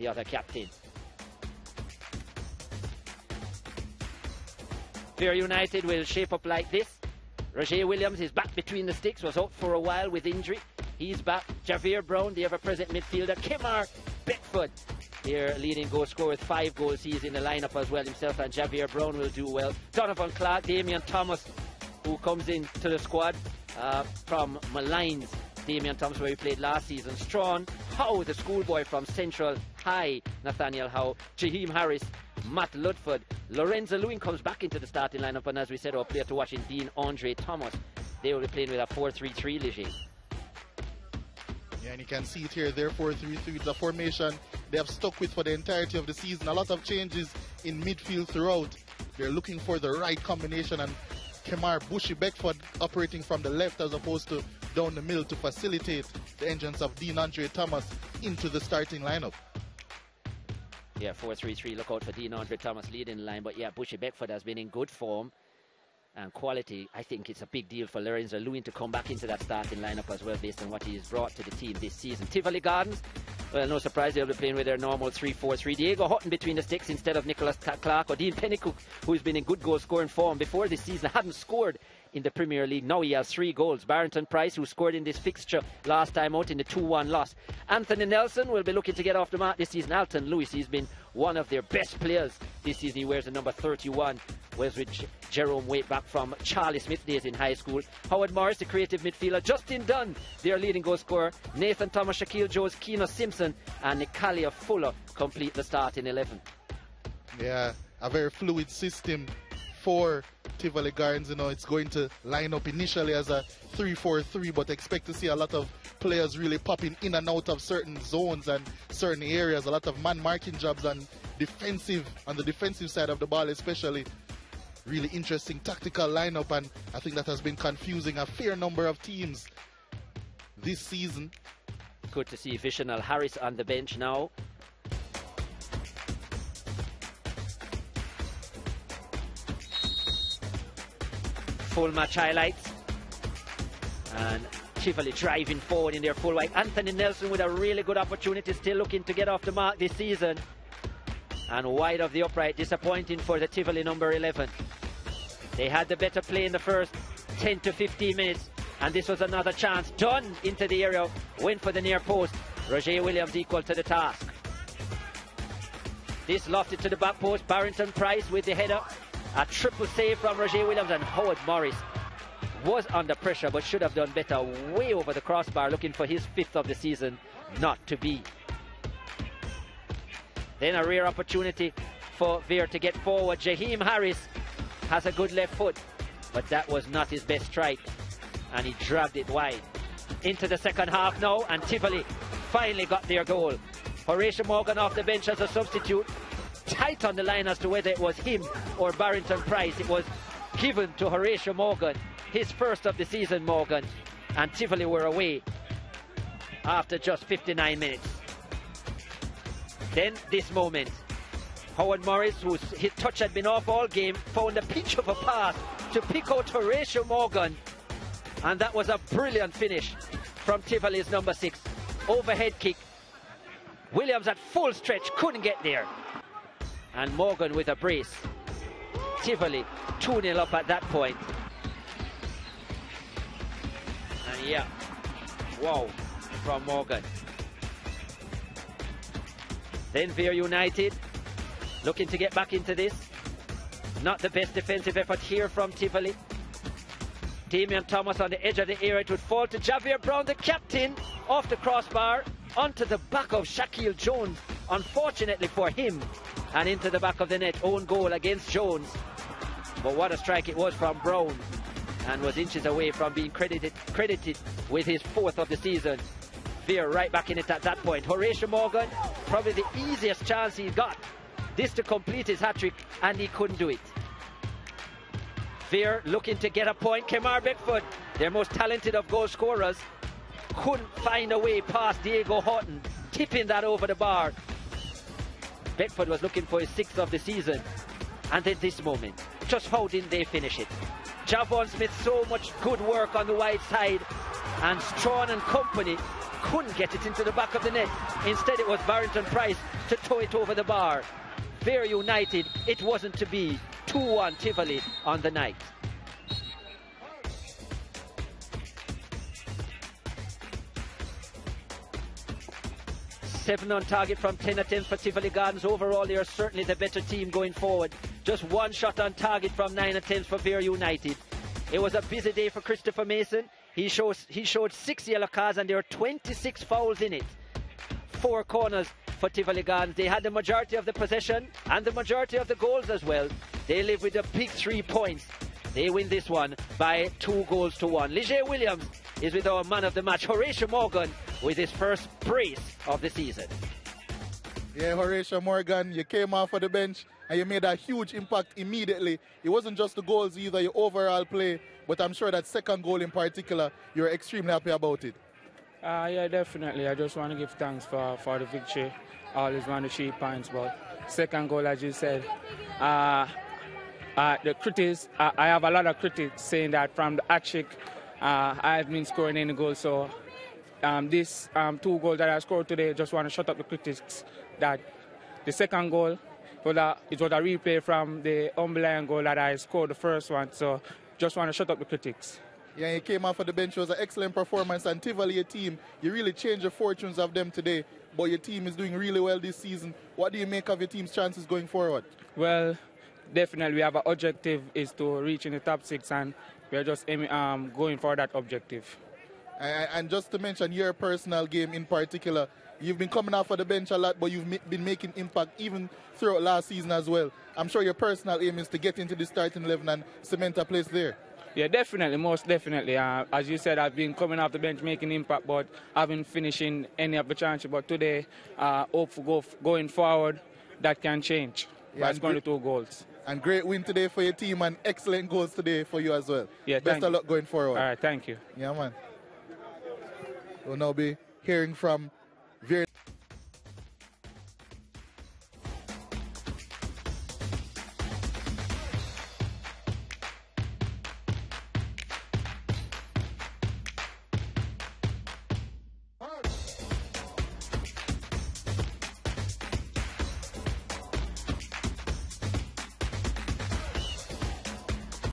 the other captain. Vere United will shape up like this. Rajay Williams is back between the sticks, was out for a while with injury. He's back. Javier Brown, the ever-present midfielder. Kemar Beckford, their leading goal scorer with 5 goals. He's in the lineup as well himself, and Javier Brown will do well. Donovan Clark, Damian Thomas, who comes in to the squad from Malines. Damian Thomas, where he played last season. Strawn Howe, the schoolboy from Central High. Nathaniel Howe, Jaheem Harris, Matt Ludford. Lorenzo Lewin comes back into the starting lineup, and as we said, our player to watch in Dean Andre Thomas. They will be playing with a 4-3-3, Liget. Yeah, and you can see it here, their 4-3-3, the formation they have stuck with for the entirety of the season. A lot of changes in midfield throughout. They're looking for the right combination, and Kemar Bushy Beckford operating from the left as opposed to down the middle to facilitate the entrance of Dean Andre Thomas into the starting lineup. Yeah, 4-3-3, look out for Dean Andre Thomas leading the line. But yeah, Bushy Beckford has been in good form and quality. I think it's a big deal for Lorenzo Lewin to come back into that starting lineup as well, based on what he has brought to the team this season. Tivoli Gardens, well, no surprise, they'll be playing with their normal 3-4-3. Diego Houghton between the sticks instead of Nicholas Clark or Dean Pennycook, who's been in good goal-scoring form before this season, hadn't scored in the Premier League. Now he has 3 goals. Barrington Price, who scored in this fixture last time out in the 2-1 loss. Anthony Nelson will be looking to get off the mark this season. Alton Lewis, he's been one of their best players this season. He wears the number 31, was with Jerome Wade back from Charlie Smith days in high school. Howard Morris, the creative midfielder. Justin Dunn, their leading goal scorer. Nathan Thomas, Shaquille Jones, Keanu Simpson and Nicalia Fuller complete the starting 11. Yeah, a very fluid system for Tivoli Gardens. You know, it's going to line up initially as a 3-4-3, but expect to see a lot of players really popping in and out of certain zones and certain areas. A lot of man marking jobs and defensive, on the defensive side of the ball especially. Really interesting tactical lineup, and I think that has been confusing a fair number of teams this season. Good to see Vishenal Harris on the bench now. Full match highlights, and Tivoli driving forward in their full white. Anthony Nelson with a really good opportunity, still looking to get off the mark this season, and wide of the upright. Disappointing for the Tivoli number 11. They had the better play in the first 10 to 15 minutes, and this was another chance. Dunn into the area, went for the near post. Rajay Williams equal to the task. This lofted to the back post. Barrington Price with the header. A triple save from Rajay Williams, and Howard Morris was under pressure but should have done better. Way over the crossbar, looking for his 5th of the season, not to be. Then a rare opportunity for Vere to get forward. Jaheem Harris has a good left foot, but that was not his best strike, and he dragged it wide. Into the second half now, and Tivoli finally got their goal. Horatio Morgan off the bench as a substitute. Tight on the line as to whether it was him or Barrington Price. It was given to Horatio Morgan, his 1st of the season, Morgan, and Tivoli were away after just 59 minutes. Then this moment, Howard Morris, whose touch had been off all game, found a pitch of a pass to pick out Horatio Morgan, and that was a brilliant finish from Tivoli's number 6. Overhead kick. Williams at full stretch couldn't get there, and Morgan with a brace. Tivoli 2-0 up at that point. And yeah, wow from Morgan. Then Vere United looking to get back into this. Not the best defensive effort here from Tivoli. Damian Thomas on the edge of the area. It would fall to Javier Brown, the captain, off the crossbar, onto the back of Shaquille Jones, unfortunately for him, and into the back of the net. Own goal against Jones, but what a strike it was from Brown, and was inches away from being credited with his 4th of the season. Vere right back in it at that point. Horatio Morgan, probably the easiest chance he got, this to complete his hat-trick, and he couldn't do it. Vere looking to get a point. Kemar Beckford, their most talented of goal scorers, couldn't find a way past Diego Houghton, tipping that over the bar. Beckford was looking for his 6th of the season. And at this moment, just how didn't they finish it? Javon Smith, so much good work on the wide side, and Strawn and company couldn't get it into the back of the net. Instead, it was Barrington Price to tow it over the bar. Vere United, it wasn't to be. 2-1 Tivoli on the night. Seven on target from 10 attempts for Tivoli Gardens. Overall, they are certainly the better team going forward. Just one shot on target from 9 attempts for Vere United. It was a busy day for Christopher Mason. He showed 6 yellow cards and there are 26 fouls in it. 4 corners for Tivoli Gardens. They had the majority of the possession and the majority of the goals as well. They live with a big 3 points. They win this one by 2-1. Liget Williams is with our man of the match, Horatio Morgan, with his first brace of the season. Yeah, Horatio Morgan, you came off of the bench and you made a huge impact immediately. It wasn't just the goals either, your overall play, but I'm sure that second goal in particular, you were extremely happy about it. Yeah, definitely. I just want to give thanks for the victory. Always want the 3 points, but second goal, as you said, the critics, I have a lot of critics saying that from the hat-trick, I haven't been scoring any goals, so this 2 goals that I scored today, just want to shut up the critics that the second goal, it was a replay from the umbilical goal that I scored the first one, so just want to shut up the critics. Yeah, he came off of the bench. It was an excellent performance, and Tivoli, your team, you really changed the fortunes of them today, but your team is doing really well this season. What do you make of your team's chances going forward? Well, definitely we have an objective is to reach in the top 6, and we're just aiming, going for that objective. And just to mention your personal game in particular, you've been coming off of the bench a lot, but you've been making impact even throughout last season as well. I'm sure your personal aim is to get into the starting 11 and cement a place there. Yeah, definitely, most definitely. As you said, I've been coming off the bench, making impact, but I haven't finished in any of the chances. But today, going forward, that can change. Yeah, that's going to 2 goals. And great win today for your team and excellent goals today for you as well. Yeah, best of luck going forward. All right, thank you. Yeah, man. We'll now be hearing from